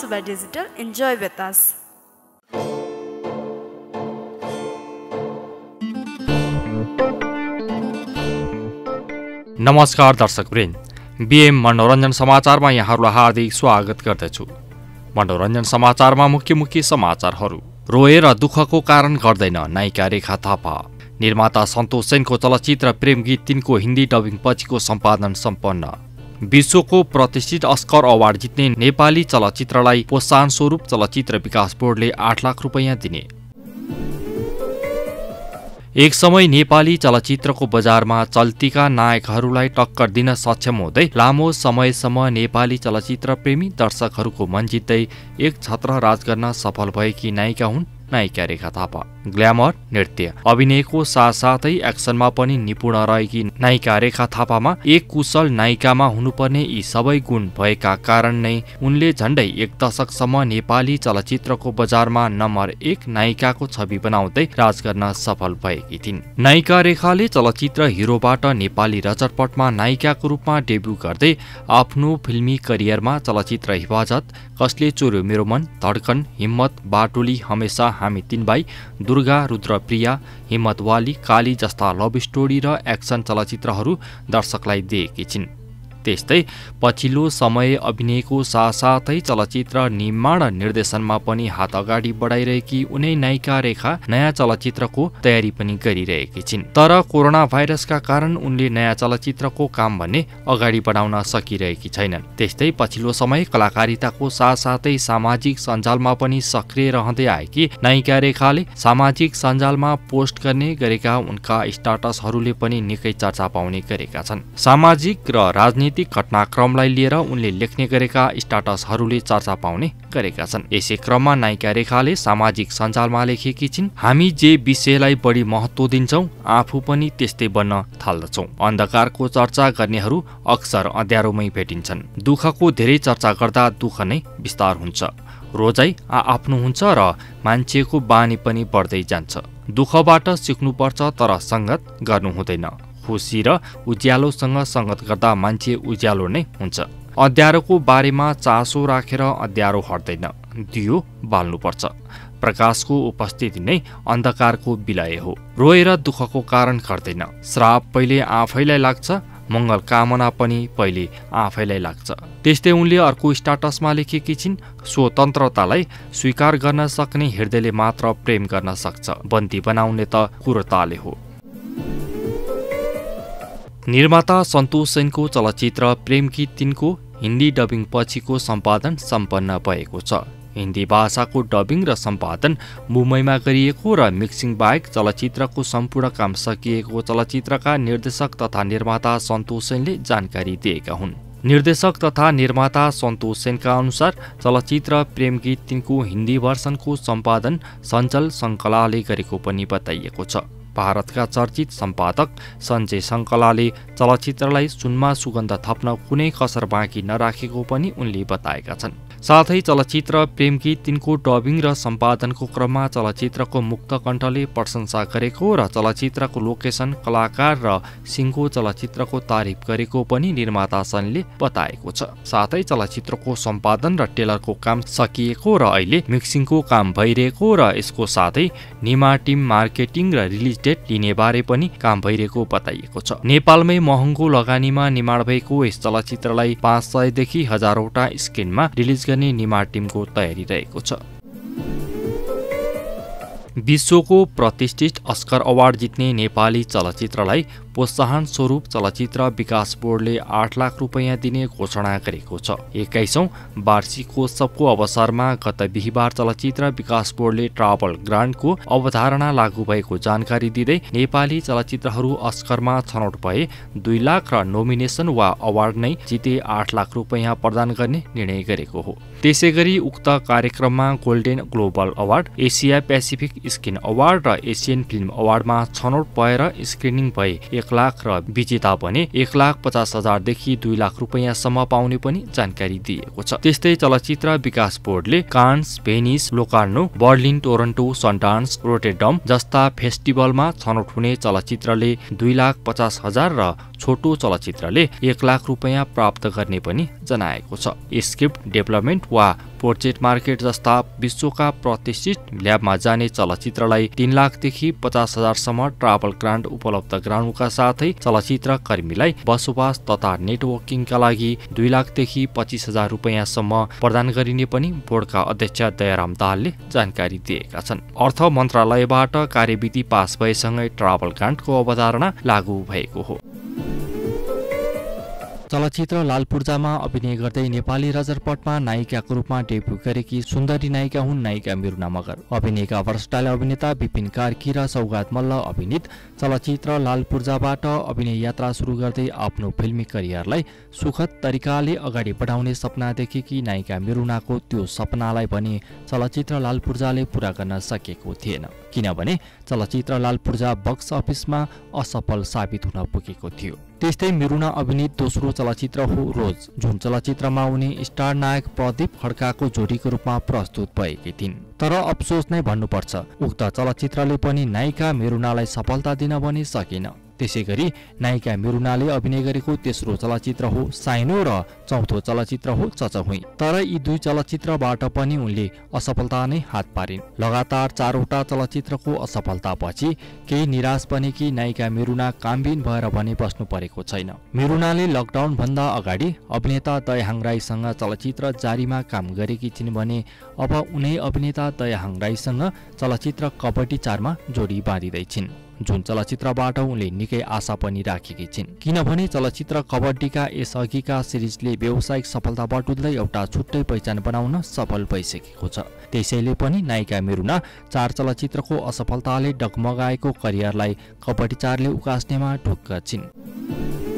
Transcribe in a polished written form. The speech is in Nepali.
News by Digital. Enjoy with us. नमस्कार दर्शकवृन्द, बीएम मनोरञ्जन समाचारमा यहाँहरूलाई हार्दिक स्वागत गर्दछु। मनोरञ्जन समाचारमा मुख्य समाचारहरू। रोएर दुःखको कारण गर्दैन नायिका रेखा थापा। निर्माता संतोष सेनको चलचित्र प्रेम गीत 3 को हिन्दी डबिङ पछिको सम्पादन सम्पन्न। विश्वको प्रतिष्ठित oscar अवार्ड जित्ने नेपाली चलचित्रलाई प्रोत्साहन स्वरूप चलचित्र विकास बोर्डले 8 लाख रुपैयाँ दिने। एक समय नेपाली चलचित्रको बजारमा चल्तीका नायकहरूलाई टक्कर दिन सक्षम हुँदै लामो समयसम्म नेपाली चलचित्र प्रेमी दर्शकहरूको मन जित्दै एक छत्र राज गर्न सफल भएकी नायिका हुन् नायिका रेखा थापा। ग्ल्यामर, नृत्य, अभिनयको साथसाथै एक्सनमा पनि निपुण रहेकी नायिका रेखा थापामा एक कुशल नायिकामा हुनुपर्ने यी सबै गुण भएका कारण नै उनले झण्डै एक दशकसम्म नेपाली चलचित्रको बजारमा नम्बर 1 नायिकाको छवि बनाउँदै राज गर्न सफल भएकी थिइन्। नायिका रेखाले चलचित्र हिरोबाट नेपाली रचरपटमा नायिकाको रूपमा डेब्यु गर्दै आफ्नो फिल्मी करियरमा चलचित्र हिफाजत, कसले चोर्यो मेरो मन, धड्कन, हिम्मत, बाटुली, हमेशा हामी तीन भाई, दुर्गा, रुद्रप्रिया, हिम्मतवाली, काली जस्ता लभ स्टोरी र एक्सन चलचित्रहरू दर्शकलाई दिएकी छिन्। त्यस्तै पछिल्लो समय अभिनयको साथसाथै चलचित्र निर्माण निर्देशनमा पनि हात अगाडि बढाइरहेकी उनै नायिका रेखा नयाँ चलचित्रको तयारी पनि गरिरहेकी छिन्। तर कोरोना भाइरसका कारण उनले नयाँ चलचित्रको काम भने अगाडि बढाउन सकिरहेकी छैनन्। त्यस्तै पछिल्लो समय कलाकारिताको साथसाथै सामाजिक सञ्जालमा पनि सक्रिय रहँदै आएकी नायिका रेखाले सामाजिक सञ्जालमा पोस्ट गर्ने गरेका उनका स्ट्याटसहरूले पनि निकै चर्चा पाउने गरेका छन्। सामाजिक र राजनीतिक घटनाक्रमलाई लिएर उनले लेख्ने गरेका स्ट्याटसहरूले चर्चा पाउने गरेका छन्। यसै क्रममा नायिका रेखाले सामाजिक सञ्जालमा लेखेकी छिन्, हामी जे विषयलाई बढी महत्त्व दिन्छौं आफू पनि त्यस्तै बन्न थाल्दछौं। अन्धकारको चर्चा गर्नेहरू अक्सर अँध्यारोमै भेटिन्छन्। दुःखको धेरै चर्चा गर्दा दुःख नै विस्तार हुन्छ। रोजाई आआफ्नो हुन्छ र मान्छेको बानी पनि बढ्दै जान्छ। दुःखबाट सिक्नुपर्छ, तर संगत गर्नु हुँदैन। खुसी र उज्यालोसँग संगत गर्दा मान्छे उज्यालो नै हुन्छ। अँध्यारोको बारेमा चासो राखेर अँध्यारो हट्दैन, दियो बाल्नुपर्छ। प्रकाशको उपस्थिति नै अन्धकारको विलय हो। रोएर दुःखको कारण घट्दैन। श्राप पहिले आफैलाई लाग्छ, मंगल कामना पनि पहिले आफैलाई लाग्छ। त्यस्तै उनले अर्को स्ट्याटसमा लेखेकी छिन्, स्वतन्त्रतालाई स्वीकार गर्न सक्ने हृदयले मात्र प्रेम गर्न सक्छ, बन्दी बनाउने त क्रूरताले हो। निर्माता संतोष सेनको चलचित्र प्रेम गीत 3 को हिन्दी डबिङ पछिको सम्पादन सम्पन्न भएको छ। हिन्दी भाषाको डबिङ र सम्पादन मुम्बईमा गरिएको र मिक्सिङ बाहेक चलचित्रको सम्पूर्ण काम सकिएको चलचित्रका निर्देशक तथा निर्माता संतोष सेनले जानकारी दिएका हुन्। निर्देशक तथा निर्माता संतोष सेनका अनुसार चलचित्र प्रेम गीत 3 को हिन्दी भर्सनको सम्पादन संजय संकलले गरेको पनि बताइएको छ। भारतका चर्चित सम्पादक संजय संकलले चलचित्रलाई सुनमा सुगन्ध थप्न कुनै कसर बाँकी नराखेको पनि उनले बताएका छन्। साथै चलचित्र प्रेम गीत 3 को डबिङ र सम्पादनको क्रममा चलचित्रको मुक्तकण्ठले प्रशंसा गरेको र चलचित्रको लोकेसन, कलाकार र सिङ्गो चलचित्रको तारिफ गरेको पनि निर्माता सेनले बताएको छ। साथै चलचित्रको सम्पादन र टेलरको काम सकिएको र अहिले मिक्सिङको काम भइरहेको र यसको साथै निमा टिम मार्केटिङ र रिलिज लिने बारे पनि काम भइरहेको बताइएको छ। नेपालमै महँगो लगानीमा निर्माण भएको यस चलचित्रलाई 500 देखि हजारौंटा स्क्रिनमा रिलिज गर्ने निर्माण टिमको तयारी रहेको छ। विश्वको प्रतिष्ठित oscar अवार्ड जित्ने नेपाली चलचित्रलाई प्रोत्साहन स्वरूप चलचित्र विकास बोर्डले 8 लाख रुपैयाँ दिने घोषणा गरेको छ। 21औं वार्षिकोत्सवको अवसरमा गत बिहीबार चलचित्र विकास बोर्डले ट्राभल ग्रान्टको अवधारणा लागू भएको जानकारी दिँदै नेपाली चलचित्रहरू oscarमा छनौट भए 2 लाख र नोमिनेसन वा अवार्ड नै जिते 8 लाख रुपैयाँ प्रदान गर्ने निर्णय गरेको हो। त्यसैगरी उक्त कार्यक्रममा golden global award, Asia Pacific screen award र एसियन फिल्म अवार्डमा छनौट भएर स्क्रिनिङ भए 1 लाख र विजेता भने 1,50,000 देखि 2 लाख रुपैयाँसम्म पाउने पनि जानकारी दिएको छ। त्यस्तै चलचित्र विकास बोर्डले Cannes, Venice, Locarno, Berlin, Toronto, Sundance, Rotterdam जस्ता फेस्टिभलमा छनौट हुने चलचित्रले 2,50,000 र छोटो चलचित्रले 1 लाख रुपैयाँ प्राप्त गर्ने पनि जनाएको छ। स्क्रिप्ट डेभलपमेन्ट वा पोर्ट्रेट मार्केट जस्ता विश्व का प्रतिष्ठित ल्याब में जाने चलचित्रलाई 3 लाखदेखि 50,000 सम्म ट्राभल ग्रान्ट उपलब्ध गराउनुका साथै चलचित्र कर्मीलाई बसोबास तथा नेटवर्किङका लागि 2 लाखदेखि 25,000 रुपैयाँसम्म प्रदान गरिने पनि बोर्डका अध्यक्ष दयाराम दालले जानकारी दिएका छन्। अर्थ मन्त्रालयबाट कार्यविधि पास भएसँगै ट्राभल ग्रान्टको अवधारणा लागू भएको हो। चलचित्र लालपूर्जामा अभिनय गर्दै नेपाली रजरपटमा नायिकाको रूपमा डेब्यू गरेकी सुन्दरी नायिका हुन् नायिका मेरुना मगर। अभिनयका वर्षटाल अभिनेता विपिन कार्की र सौगात मल्ल अभिनीत चलचित्र लालपूर्जाबाट अभिनय यात्रा सुरु गर्दै आफ्नो फिल्मी करियरलाई सुखद तरिकाले अगाडि बढाउने सपना देखेकी नायिका मेरुनाको त्यो सपनालाई भने चलचित्र लालपूर्जाले पूरा गर्न सकेको थिएन, किनभने चलचित्र लालपूर्जा बक्स अफिसमा असफल साबित हुन पुगेको थियो। त्यस्तै मेरुना अभिनीत दोस्रो चलचित्र हो रोज, जुन चलचित्रमा उनी स्टार नायक प्रदीप खड्काको जोडीको रूपमा प्रस्तुत भएकी थिइन्। तर अफसोस नै भन्नुपर्छ, उक्त चलचित्रले पनि नायिका मेरुनालाई सफलता दिन भने सकेन। त्यसैगरी नायिका मेरुनाले अभिनय गरेको तेस्रो चलचित्र हो साइनो र चौथो चलचित्र हो चचहुई, तर यी दुई चलचित्रबाट पनि उनले असफलता नै हात पारिन्। लगातार 4वटा चलचित्रको असफलतापछि केही निराश बनेकी नायिका मेरुना कामबिन भएर भने बस्नु परेको छैन। मेरुनाले लकडाउन भन्दा अगाडि अभिनेता दयहंगराईसँग चलचित्र जारीमा काम गरेकी थिइन् भने अब उनै अभिनेता दयहंगराईसँग चलचित्र कबड्डी 4 मा जोडी बाँधिदै छिन्, जुन चलचित्रबाट उनले निकै आशा पनि राखेकी छिन्, किनभने चलचित्र कबड्डीका यसअघिका सिरिजले व्यावसायिक सफलता बटुल्दै एउटा छुट्टै पहिचान बनाउन सफल भइसकेको छ। त्यसैले पनि नायिका मेरुना 4 चलचित्रको असफलताले डगमगाएको करियरलाई कबड्डी 4 ले उकास्नेमा ढुक्क छिन्।